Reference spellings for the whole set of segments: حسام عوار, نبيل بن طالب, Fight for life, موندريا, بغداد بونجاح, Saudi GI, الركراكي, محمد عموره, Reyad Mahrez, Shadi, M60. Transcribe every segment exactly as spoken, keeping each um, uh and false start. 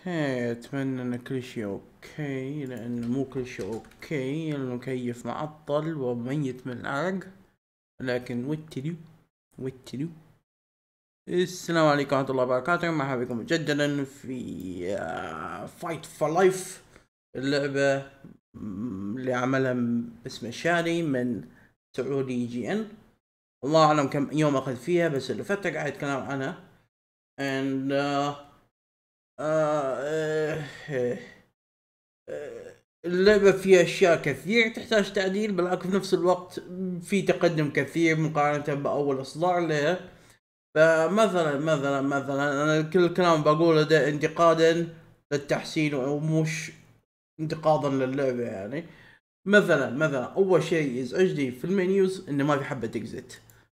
اوكي، اتمنى ان كل شيء اوكي، لان مو كل شيء اوكي. المكيف معطل وميت من العرق، لكن وات تو دو وات تو دو. السلام عليكم ورحمة الله وبركاته، مرحبا بكم مجددا في فايت فور لايف، اللعبة اللي عملها باسم شادي من سعودي جي ان. الله اعلم كم يوم اخذ فيها، بس اللي فترة قاعد اتكلم عنها. and uh, آه اللعبة فيها اشياء كثير تحتاج تعديل، بالعكس في نفس الوقت في تقدم كثير مقارنة باول اصدار لها. فمثلا مثلا مثلا انا كل الكلام بقوله ده انتقادا للتحسين ومش انتقادا للعبة. يعني مثلا مثلا اول شيء يزعجني في المنيوز انه ما في حبة اكزيت،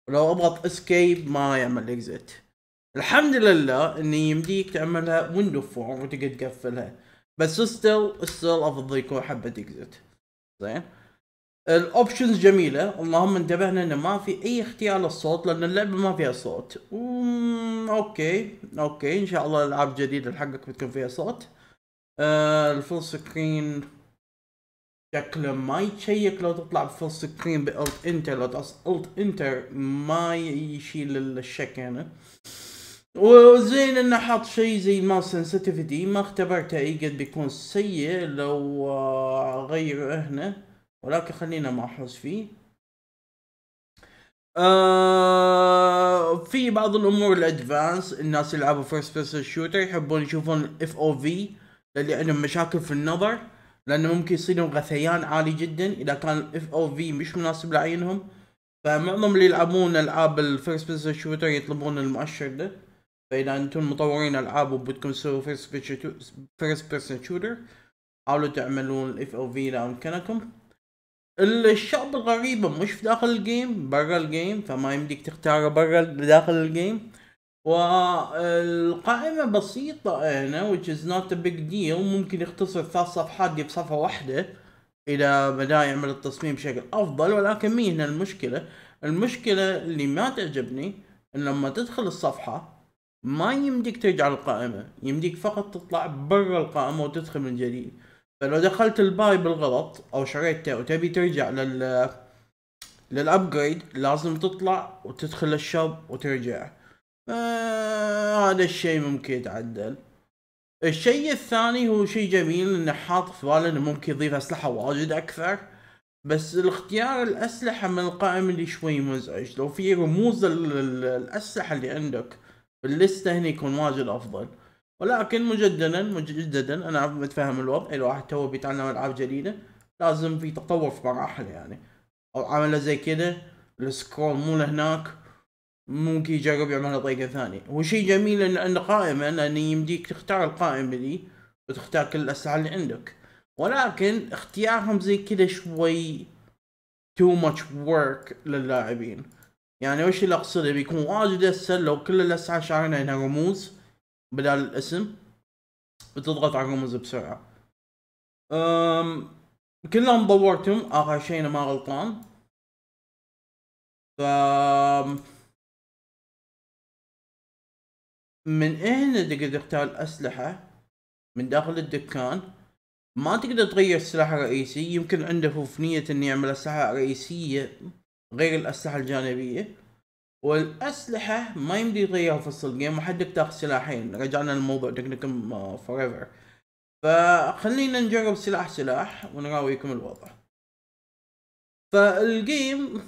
ولو اضغط اسكيب ما يعمل اكزيت. الحمد لله اني يمديك تعملها ويندو فورم وتقدر تقفلها، بس ستيل ستيل افضل يكون حبه اكزت. زين الاوبشنز جميله، اللهم انتبهنا انه ما في اي اختيار للصوت لان اللعبه ما فيها صوت. اوكي اوكي ان شاء الله العاب جديده حقك بتكون فيها صوت. آه الفول سكرين شكله ما يتشيك لو تطلع بفول سكرين بالت انتر، لو تقص الت انتر ما يشيل الشك هنا. وزين انه حاط شيء زي ما سنسيتيفيتي، ما اختبرته اي قد بيكون سيء لو غيره هنا، ولكن خلينا ما احوس فيه. آه في بعض الامور الادفانس، الناس اللي يلعبوا فيرست بيرسون شوتر يحبون يشوفون الاف او في للي عندهم مشاكل في النظر، لانه ممكن يصير لهم غثيان عالي جدا اذا كان الاف او في مش مناسب لعينهم. فمعظم اللي يلعبون العاب الفيرست بيرسون شوتر يطلبون المؤشر ده. فاذا انتم مطورين العاب وبدكم تسووا فيرست بيرسون شوتر حاولوا تعملون الاف او في اذا امكنكم. الشعب الغريبه مش في داخل الجيم، برا الجيم، فما يمديك تختاره برا داخل الجيم. والقائمه بسيطه هنا which is not a big deal، ممكن يختصر ثلاث صفحات دي بصفحه واحده إذا بدا يعمل التصميم بشكل افضل. ولكن مين هنا المشكله؟ المشكله اللي ما تعجبني ان لما تدخل الصفحه ما يمديك ترجع للقائمه، يمديك فقط تطلع برا القائمه وتدخل من جديد. فلو دخلت الباي بالغلط او شريته وتبي ترجع لل للابجريد لازم تطلع وتدخل الشوب وترجع. آه هذا الشيء ممكن يتعدل. الشيء الثاني هو شيء جميل انه حاط في باله انه ممكن يضيف اسلحه واجد اكثر، بس الاختيار الاسلحه من القائمه اللي شوي مزعج. لو في رموز الاسلحه اللي عندك باللسته هنا يكون واجد افضل. ولكن مجددا مجددا انا متفهم الوضع، اي واحد تو بيتعلم العاب جديده لازم في تطور في مراحل يعني، او عمله زي كده السكرول مو لهناك، ممكن يجرب يعملها طريقة ثانية. وشي جميل ان عند قائمة لان يمديك تختار القائمة دي وتختار كل الاسلحة اللي عندك، ولكن اختيارهم زي كذا شوي تو ماتش ورك للاعبين. يعني وش اللي اقصده؟ بيكون واجد اسهل لو كل الاسلحة شارينا هنا رموز بدل الاسم وتضغط على الرموز بسرعة. أم كلهم دورتهم اخر شي انا ما غلطان. ف من هنا تقدر تختار الأسلحة من داخل الدكان. ما تقدر تغير السلاح الرئيسي، يمكن عنده فنية إنه يعمل أسلحة رئيسية غير الأسلحة الجانبية. والأسلحة ما يمدي تغيرها في الصل جيم، وحدك تاخذ سلاحين. رجعنا للموضوع تكنيكم فور ايفر. فخلينا نجرب سلاح سلاح ونراويكم الوضع. فالجيم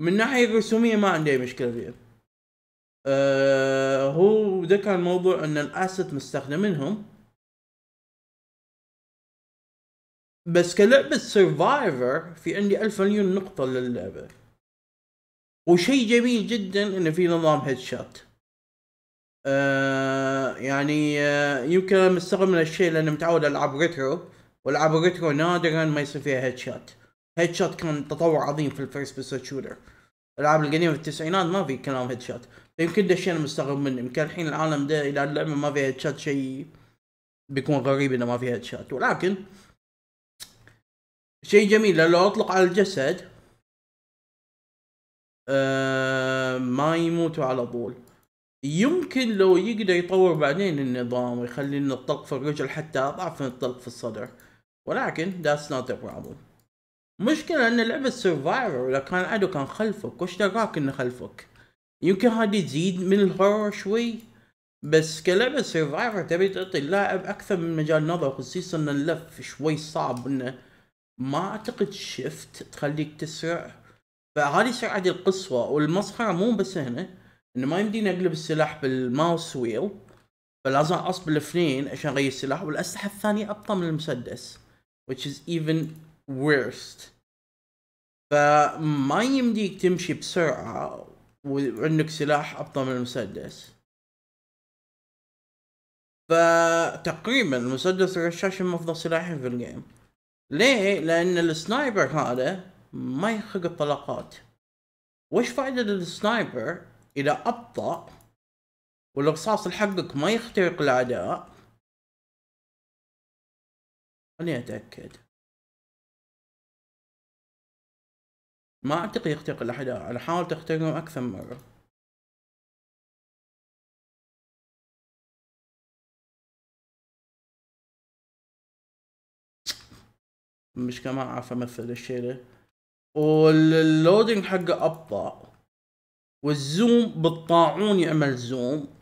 من ناحية الرسومية ما عندي مشكلة فيها. أه هو ده كان موضوع ان الاسيت مستخدمينهم، بس كلعبة سيرفايفر في عندي ألف مليون نقطة للعبة. وشي جميل جدا انه في نظام هيد شوت. أه يعني أه يمكن انا مستغرب من هالشي لاني متعود العب ريترو، والعاب الريترو نادرا ما يصير فيها هيد شوت. هيد شوت كان تطور عظيم في الفيرست بيرسون شوتر. الالعاب القديمه في التسعينات ما في كلام هيد شوت، فيمكن ده الشيء انا مستغرب منه. يمكن الحين العالم ده اذا اللعبه ما فيها هيد شوت شيء بيكون غريب انه ما فيها هيد شوت. ولكن شيء جميل لو اطلق على الجسد آه ما يموتوا على طول. يمكن لو يقدر يطور بعدين النظام ويخلي لنا الطلق في الرجل حتى أضعف من الطلق في الصدر، ولكن that's not the problem. مشكلة أن لعبة سيرفايفر لو كان عدو كان خلفك وش دراك إنه خلفك، يمكن هذه تزيد من الهورر شوي، بس كلعبة سيرفايفر تبي تعطي اللاعب أكثر من مجال نظر، خصيصا أن اللف شوي صعب، إنه ما أعتقد شفت تخليك تسرع، فهذه سرعتي القصوى. والمسخرة مو بس هنا إنه ما يمديني أقلب السلاح بالماوس ويل، فلازم أعصب الاثنين عشان أغير السلاح، والأسلحة الثانية أبطأ من المسدس which is even worst، فما يمديك تمشي بسرعة وعندك سلاح أبطأ من المسدس. فتقريبا المسدس والرشاش هم أفضل سلاحين في الجيم. ليه؟ لأن السنايبر هذا ما يخرج الطلقات. وش فائدة السنايبر إذا أبطأ والرصاص حقك ما يخترق الأعداء؟ خليني أتأكد، ما أعتقد يخترق الأعداء، أنا حاولت أخترقهم أكثر من مرة. مش كمان عارف أمثل الشيء ده. واللودينج حقه أبطأ، والزوم بالطاعون يعمل زوم،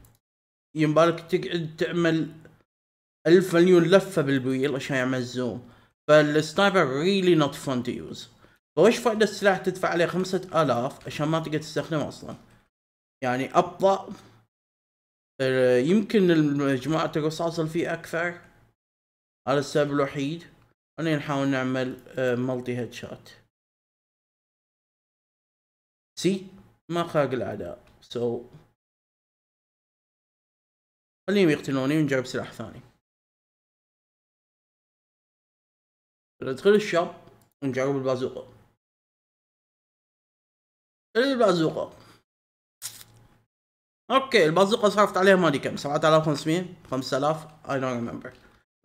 ينبالك تقعد تعمل ألف مليون لفة بالبويل عشان يعمل زوم، فالسنايبر really not fun to use. فوش فائدة السلاح تدفع عليه خمسة آلاف عشان ما تقدر تستخدمه أصلا، يعني أبطأ، يمكن مجموعة الرصاص اللي فيه أكثر، هذا السبب الوحيد. أنا نحاول نعمل ملتي هيد شوت، سي ما خاق الأعداء، سو so. خليهم يقتلوني ونجرب سلاح ثاني. ندخل الشوب ونجرب البازوقة. البازوقة اوكي، البازوقة صرفت عليها ما ادري كم، سبعة آلاف وخمسمية، خمسة آلاف، I don't remember.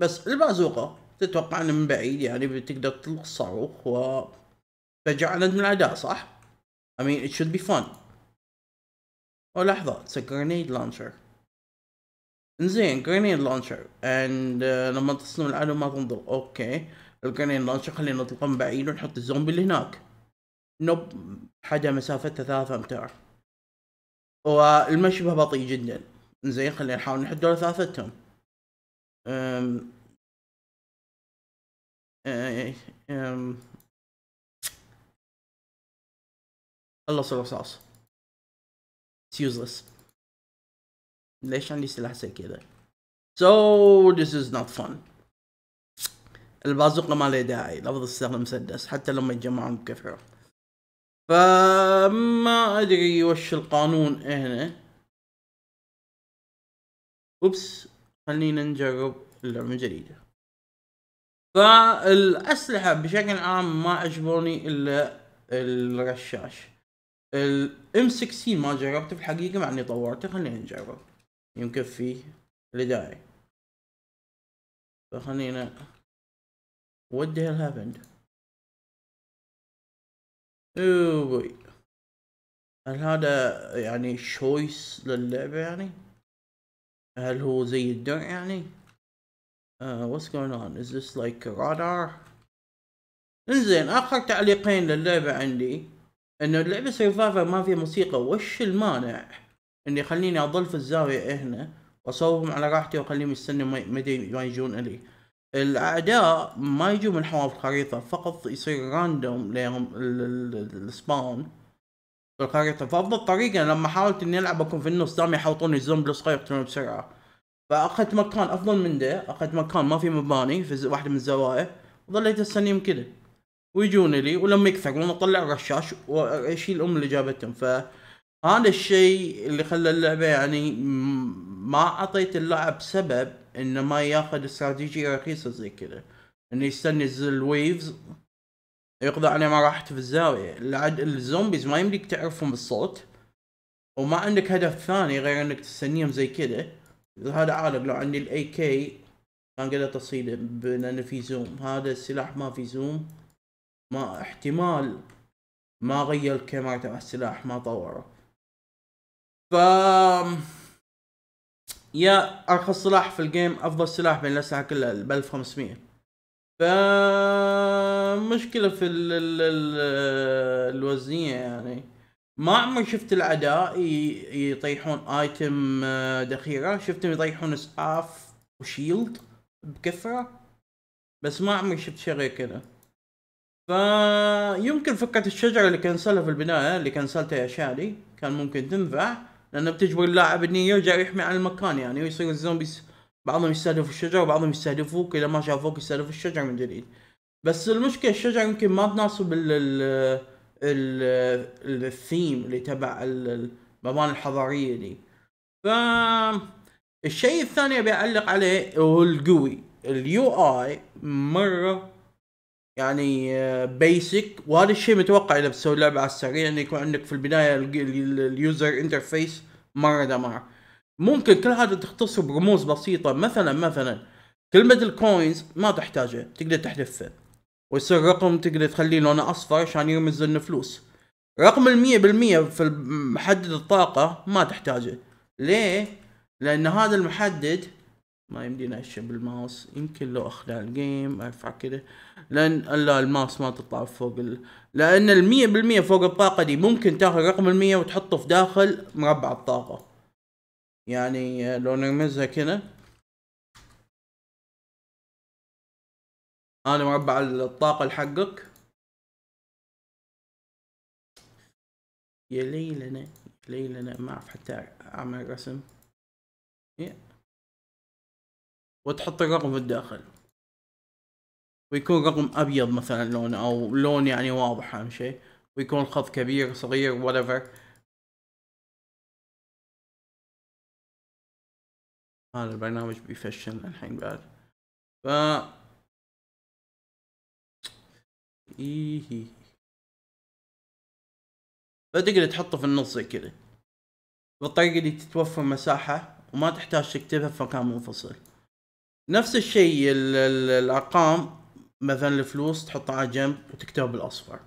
بس البازوقة تتوقع انه من بعيد يعني بتقدر تطلق الصاروخ وترجع عدد من الأعداء، صح؟ I mean it should be fun. أو لحظة، it's a grenade launcher. إنزين grenade launcher and uh, لما تصدم العدو ما تنضر. أوكي الجرينيد launcher خلينا نطلقه من بعيد ونحط الزومبي اللي هناك. نوب، حدا مسافته ثلاثة أمتار. والمشي به بطيء جدا. إنزين خلينا نحاول نحط دول ثلاثتهم. أمم أمم خلص الرصاص. It's useless. ليش عندي سلاح زي كذا؟ So this is not fun. البازوقة ما له داعي، الأفضل استخدم مسدس حتى لما يتجمعون بكثرة. فما أدري وش القانون هنا. أوبس، خلينا نجرب اللعبة الجديدة. فالأسلحة بشكل عام ما عجبوني إلا الرشاش. ال إم ستين ما جربته في الحقيقة مع اني طورته، خلينا نجرب يمكن فيه لداعي. فخلينا what the hell happened؟ اوه بوي، هل هذا يعني choice للعبة يعني؟ هل هو زي الدرع يعني؟ Uh, what's going on? Is this like radar؟ انزين آخر تعليقين للعبة عندي انه اللعبة سيرفايفر ما فيها موسيقى، وش المانع اني يخليني اظل في الزاوية هنا واصورهم على راحتي واخليهم يستنوا ما يجون الي. الاعداء ما يجوا من حواف الخريطة، فقط يصير راندوم لهم السباون في الخريطة، فافضل طريقة لما حاولت اني العب اكون في النص دام يحوطوني الزومبي صغير يقتلوني بسرعة، فاخذت مكان افضل من ده، اخذت مكان ما في مباني في واحدة من الزوايا وظليت استنيهم كده ويجون لي، ولما يكثرون اطلع الرشاش واشيل الام اللي جابتهم. فهذا الشيء اللي خلى اللعبه يعني ما اعطيت اللاعب سبب انه ما ياخذ استراتيجيه رخيصه زي كذا، انه يستني الويفز يقضي عليه ما راحت في الزاويه. الزومبيز ما يمديك تعرفهم بالصوت، وما عندك هدف ثاني غير انك تستنيهم زي كذا. هذا عالق، لو عندي الاي كي كان قدرت اصيده لانه في زوم، هذا السلاح ما في زوم، ما احتمال ما غير الكاميرا تبع السلاح ما طوره. ف يا ارخص سلاح في الجيم، افضل سلاح بين الاسلحه كلها ب ألف وخمسمية. فمشكله في ال ال ال الوزنيه يعني. ما عمري شفت العداء يطيحون ايتم ذخيره، شفتهم يطيحون اسعاف وشيلد بكثره، بس ما عمري شفت شيء غير كذا. فيمكن فكره الشجره اللي كنسلها في البدايه، اللي كنسلتها يا شادي، كان ممكن تنفع، لانه بتجبر اللاعب انه يرجع يحمي على المكان يعني، ويصير الزومبيز بعضهم يستهدفوا الشجره وبعضهم يستهدفوك، اذا ما شافوك يستهدفوا الشجره من جديد. بس المشكله الشجره يمكن ما تناسب ال الثيم اللي تبع المباني الحضاريه دي. ف الشيء الثاني ابي اعلق عليه هو القوي، اليو اي مره يعني بيسك، وهذا الشيء متوقع اذا بتسوي لعبه على السريع، انه يكون عندك في البدايه اليوزر انترفيس مره دمار. ممكن كل هذا تختصر برموز بسيطه، مثلا مثلا كلمه الكوينز ما تحتاجها، تقدر تحذفها ويصير رقم تقدر تخليه لونه اصفر عشان يرمز لنا فلوس. رقم المية بالمية في محدد الطاقة ما تحتاجه. ليه؟ لأن هذا المحدد ما يمدينا أشي بالماوس، يمكن لو أخلع الجيم أرفع كده، لأن لا الماوس ما تطلع فوق ال... لأن المية بالمية فوق الطاقة دي ممكن تاخذ رقم المية وتحطه في داخل مربع الطاقة. يعني لو نرمزها كده، هذا مربع الطاقة لحقك. يا ليلنا يا ليلنا ما اعرف حتى اعمل رسم. وتحط الرقم في الداخل، ويكون رقم ابيض مثلا لون، او لون يعني واضح اهم شيء، ويكون خط كبير صغير whatever. هذا البرنامج بيفشل الحين بعد. ف ايهي فتقدر تحطه في النص زي كذا. بالطريقة دي تتوفر مساحة وما تحتاج تكتبها في مكان منفصل. نفس الشيء الأرقام مثلا الفلوس تحطها على جنب وتكتبها بالأصفر.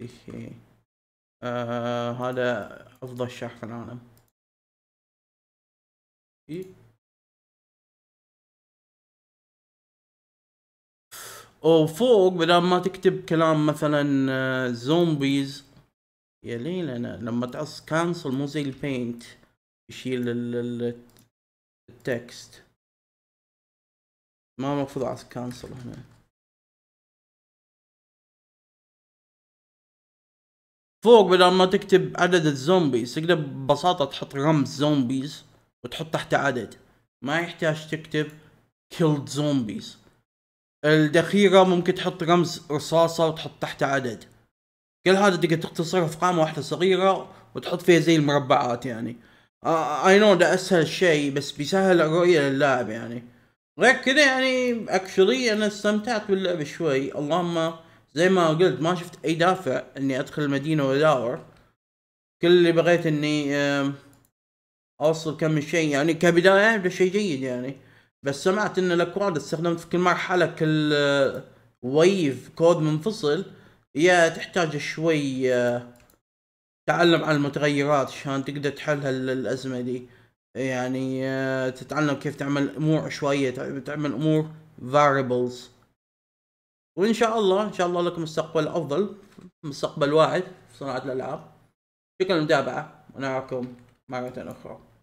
ايهي آه هذا أفضل شرح في العالم. إيه. وفوق بدل ما تكتب كلام مثلا زومبيز، يا ليلنا لما تعص كانسل مو زي البينت يشيل التكست، ما المفروض اعص كانسل هنا. فوق بدل ما تكتب عدد الزومبيز تقدر ببساطة تحط رمز زومبيز وتحط تحت عدد، ما يحتاج تكتب كيلد زومبيز. الذخيرة ممكن تحط رمز رصاصة وتحط تحت عدد. كل هذا تقدر تختصره في قائمة واحدة صغيرة وتحط فيها زي المربعات يعني. اي نو ده اسهل شيء، بس بيسهل الرؤية للاعب يعني. غير كذا يعني اكشلي انا استمتعت باللعب شوي، اللهم زي ما قلت ما شفت اي دافع اني ادخل المدينة وادور. كل اللي بغيت اني اوصل كم شيء يعني كبداية، ده شيء جيد يعني. بس سمعت ان الاكواد استخدمت في كل مرحله كل ويف كود منفصل، يا تحتاج شوي تعلم عن المتغيرات عشان تقدر تحل الازمه دي يعني. تتعلم كيف تعمل امور عشوائيه، تعمل امور variables. وان شاء الله ان شاء الله لكم مستقبل افضل، مستقبل واعد في صناعه الالعاب. شكرا للمتابعه ونراكم مره اخرى.